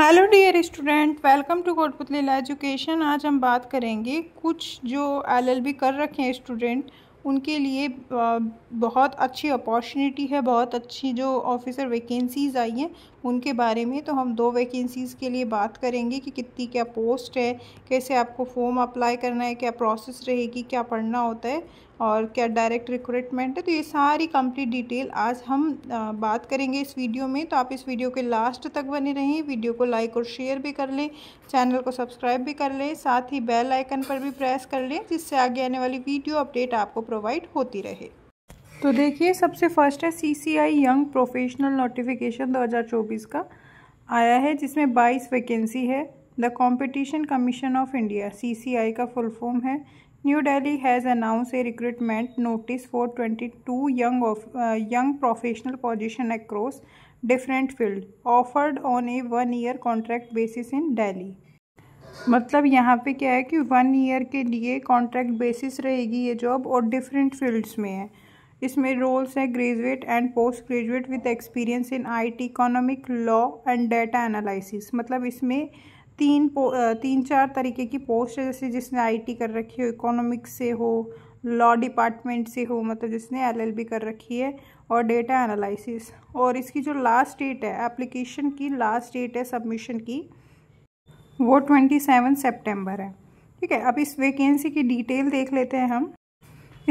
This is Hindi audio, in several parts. Hello dear student, welcome to Kotputli law education. आज हम बात करेंगे कुछ जो एलएलबी कर रखे हैं स्टूडेंट, उनके लिए बहुत अच्छी अपॉर्चुनिटी है, बहुत अच्छी जो ऑफिसर वैकेंसीज आई हैं उनके बारे में। तो हम दो वैकेंसीज़ के लिए बात करेंगे कि कितनी क्या पोस्ट है, कैसे आपको फॉर्म अप्लाई करना है, क्या प्रोसेस रहेगी, क्या पढ़ना होता है और क्या डायरेक्ट रिक्रूटमेंट है। तो ये सारी कंप्लीट डिटेल आज हम बात करेंगे इस वीडियो में। तो आप इस वीडियो के लास्ट तक बने रहें, वीडियो को लाइक और शेयर भी कर लें, चैनल को सब्सक्राइब भी कर लें, साथ ही बेल आइकन पर भी प्रेस कर लें जिससे आगे आने वाली वीडियो अपडेट आपको प्रोवाइड होती रहे। तो देखिए, सबसे फर्स्ट है CCI यंग प्रोफेशनल नोटिफिकेशन 2024 का आया है, जिसमें 22 वैकेंसी है। The competition commission of India CCI का फुल फॉर्म है। New Delhi has announced a recruitment notice for 22 young professional position across different field offered on a 1 year contract basis in Delhi। मतलब यहाँ पे क्या है कि 1 ईयर के लिए कॉन्ट्रैक्ट बेसिस रहेगी ये जॉब और डिफरेंट फील्ड्स में है। इसमें रोल्स हैं graduate and post graduate with experience in IT, economic, law and data analysis. मतलब इसमें तीन चार तरीके की पोस्ट है, जैसे जिसने IT कर रखी हो, इकोनॉमिक्स से हो, लॉ डिपार्टमेंट से हो, मतलब जिसने LLB कर रखी है, और डेटा एनालिसिस। और इसकी जो लास्ट डेट है, एप्लीकेशन की लास्ट डेट है सबमिशन की, वो 27 सितंबर है। ठीक है, अब इस वैकेंसी की डिटेल देख लेते हैं हम।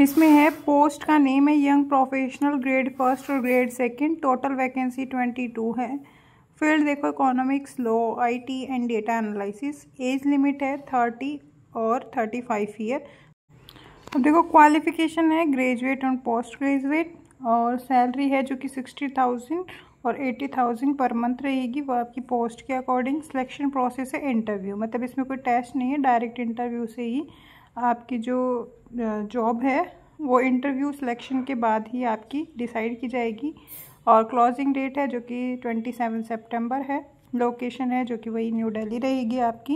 इसमें है, पोस्ट का नेम है यंग प्रोफेशनल, ग्रेड 1 और ग्रेड 2। टोटल वैकेंसी 22 है। फील्ड देखो, economics, law, IT and data analysis. Age limit है 30 और 35 ईयर। अब देखो, क्वालिफिकेशन है ग्रेजुएट और पोस्ट ग्रेजुएट, और सैलरी है जो कि 60,000 और 80,000 पर मंथ रहेगी, वो आपकी पोस्ट के अकॉर्डिंग। सिलेक्शन प्रोसेस है इंटरव्यू, मतलब इसमें कोई टेस्ट नहीं है, डायरेक्ट इंटरव्यू से ही आपकी जो जॉब है वो इंटरव्यू सिलेक्शन के बाद ही आपकी डिसाइड की जाएगी। और क्लोजिंग डेट है जो कि 27 सितंबर है। लोकेशन है जो कि वही न्यू दिल्ली रहेगी आपकी।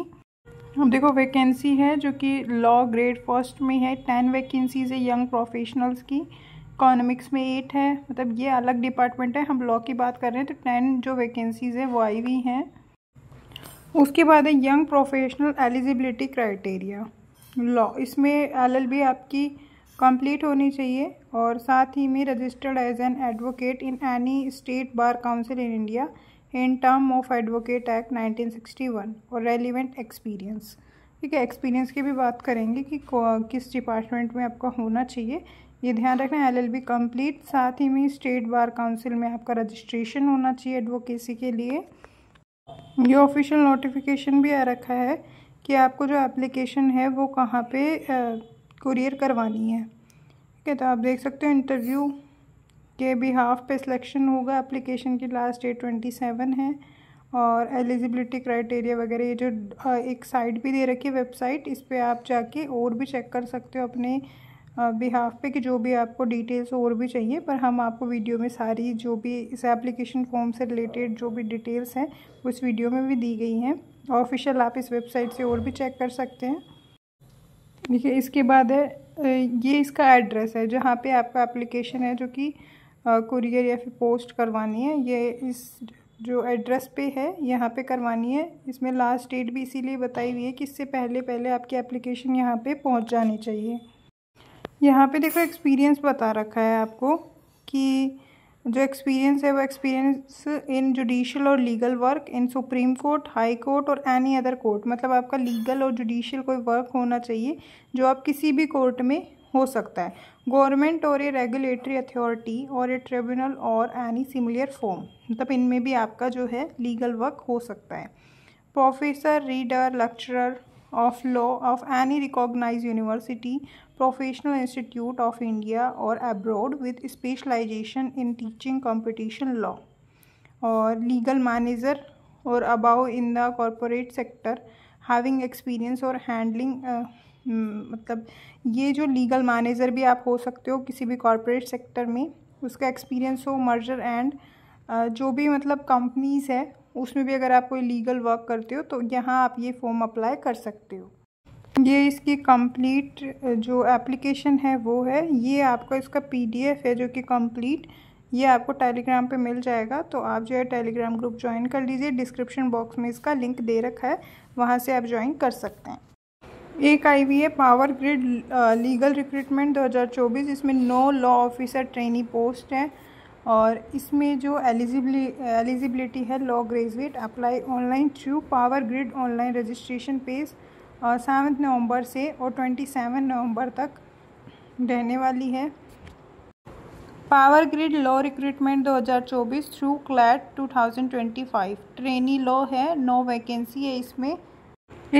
अब देखो, वैकेंसी है जो कि लॉ ग्रेड 1 में है। 10 वैकेंसीज है यंग प्रोफेशनल्स की। इकोनॉमिक्स में 8 है, मतलब ये अलग डिपार्टमेंट है, हम लॉ की बात कर रहे हैं। तो 10 जो वैकेंसीज है वो आई हुई हैं। उसके बाद है young professional eligibility criteria law. इसमें LLB आपकी कंप्लीट होनी चाहिए और साथ ही में registered as an advocate in any state bar council in India in term of advocate act 1961 और रेलिवेंट एक्सपीरियंस। ठीक है, एक्सपीरियंस की भी बात करेंगे कि किस डिपार्टमेंट में आपका होना चाहिए, ये ध्यान रखना। LLB कंप्लीट, साथ ही में स्टेट बार काउंसिल में आपका रजिस्ट्रेशन होना चाहिए एडवोकेसी के लिए। ये ऑफिशियल नोटिफिकेशन भी आ रखा है कि आपको जो एप्लीकेशन है वो कहाँ पे कुरियर करवानी है। ठीक है, तो आप देख सकते हो इंटरव्यू के बिहाफ पे सिलेक्शन होगा। एप्लीकेशन की लास्ट डेट 27 है। और एलिजिबिलिटी क्राइटेरिया वगैरह ये जो एक साइट भी दे रखी है वेबसाइट, इस पर आप जाके और भी चेक कर सकते हो अपने बिहाफ पे कि जो भी आपको डिटेल्स और भी चाहिए। पर हम आपको वीडियो में सारी जो भी इस एप्लीकेशन फॉर्म से रिलेटेड जो भी डिटेल्स हैं उस वीडियो में भी दी गई हैं। ऑफिशियल आप इस वेबसाइट से और भी चेक कर सकते हैं। देखिए, इसके बाद है ये इसका एड्रेस है जहाँ पे आपका एप्लीकेशन है जो कि कुरियर या फिर पोस्ट करवानी है, ये इस जो एड्रेस पे है यहाँ पे करवानी है। इसमें लास्ट डेट भी इसीलिए बताई हुई है कि इससे पहले पहले आपकी एप्लीकेशन यहाँ पे पहुँच जानी चाहिए। यहाँ पे देखो, एक्सपीरियंस बता रखा है आपको कि जो एक्सपीरियंस है वो एक्सपीरियंस इन जुडिशियल और legal work in supreme court, high court और एनी अदर कोर्ट। मतलब आपका लीगल और जुडिशियल कोई वर्क होना चाहिए जो आप किसी भी कोर्ट में हो सकता है। गवर्नमेंट और ए रेगुलेटरी अथॉरिटी और ए ट्रिब्यूनल और एनी सिमिलर फॉर्म, मतलब इनमें भी आपका जो है लीगल वर्क हो सकता है। Professor, reader, lecturer of law of any recognise university, professional institute of India और abroad with specialisation in teaching competition law, और लीगल मैनेजर और above in the corporate sector having experience और हैंडलिंग। मतलब ये जो लीगल मैनेजर भी आप हो सकते हो किसी भी कॉरपोरेट सेक्टर में, उसका एक्सपीरियंस हो। मर्जर एंड जो भी मतलब कंपनीज है उसमें भी अगर आप कोई लीगल वर्क करते हो तो यहाँ आप ये फॉर्म अप्लाई कर सकते हो। ये इसकी कंप्लीट जो एप्लीकेशन है वो है, ये आपका इसका PDF है जो कि कंप्लीट ये आपको टेलीग्राम पे मिल जाएगा। तो आप जो है टेलीग्राम ग्रुप ज्वाइन कर लीजिए, डिस्क्रिप्शन बॉक्स में इसका लिंक दे रखा है, वहाँ से आप ज्वाइन कर सकते हैं। एक आईवी है पावर ग्रिड लीगल रिक्रूटमेंट 2024, इसमें 9 लॉ ऑफिसर ट्रेनी पोस्ट है और इसमें जो एलिजिबिलिटी है law graduate, apply online through power grid online registration page 7 नवंबर से और 27 नवंबर तक रहने वाली है। Power grid law recruitment 2024 through CLAT 2025 trainee law है, 9 वैकेंसी है इसमें।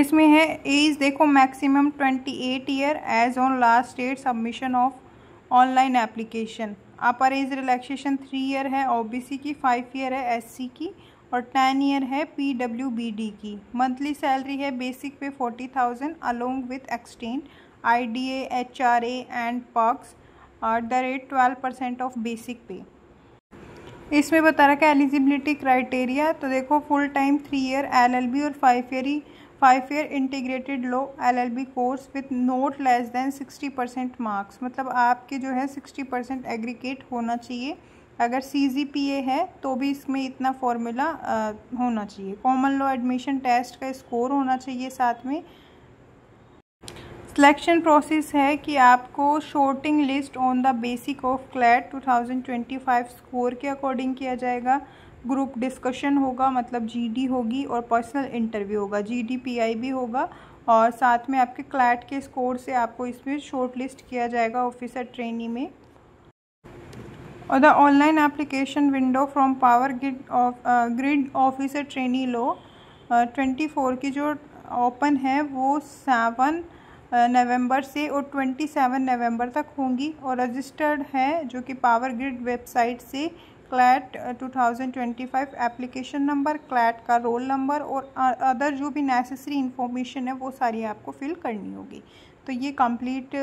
इसमें है एज देखो maximum 28 year age on last date submission of online application. Upper age relaxation 3 year है ओबीसी की, 5 ईयर है एससी की और 10 ईयर है पीडब्ल्यूबीडी की। मंथली सैलरी है basic pay 40,000 along with extend IDA, HRA and perks at the rate 12% of basic pay. इसमें बता रखा है एलिजिबिलिटी क्राइटेरिया, तो देखो फुल टाइम 3 ईयर LLB और 5 year integrated law LLB course with not less than 60% marks, मतलब आपके जो है 60% एग्रीगेट होना चाहिए। अगर CGPA है तो भी इसमें इतना फॉर्मूला होना चाहिए। कॉमन लॉ एडमिशन टेस्ट का स्कोर होना चाहिए। साथ में सिलेक्शन प्रोसेस है कि आपको shorting list on the basic of CLAT 2025 score के अकॉर्डिंग किया जाएगा। ग्रुप डिस्कशन होगा, मतलब GD होगी और पर्सनल इंटरव्यू होगा, GD PI भी होगा और साथ में आपके क्लैट के स्कोर से आपको इसमें शॉर्ट लिस्ट किया जाएगा ऑफिसर ट्रेनी में। और the online application window from power grid officer trainee law 24 की जो ओपन है वो 7 नवंबर से और 27 नवंबर तक होंगी और रजिस्टर्ड है जो कि पावर ग्रिड वेबसाइट से क्लैट 2025 एप्लीकेशन नंबर, क्लैट का रोल नंबर और अदर जो भी नेसेसरी इन्फॉर्मेशन है वो सारी आपको फिल करनी होगी। तो ये कंप्लीट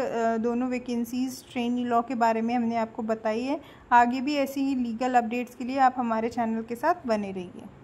दोनों वैकेंसीज ट्रेनी लॉ के बारे में हमने आपको बताई है। आगे भी ऐसी ही लीगल अपडेट्स के लिए आप हमारे चैनल के साथ बने रहिए।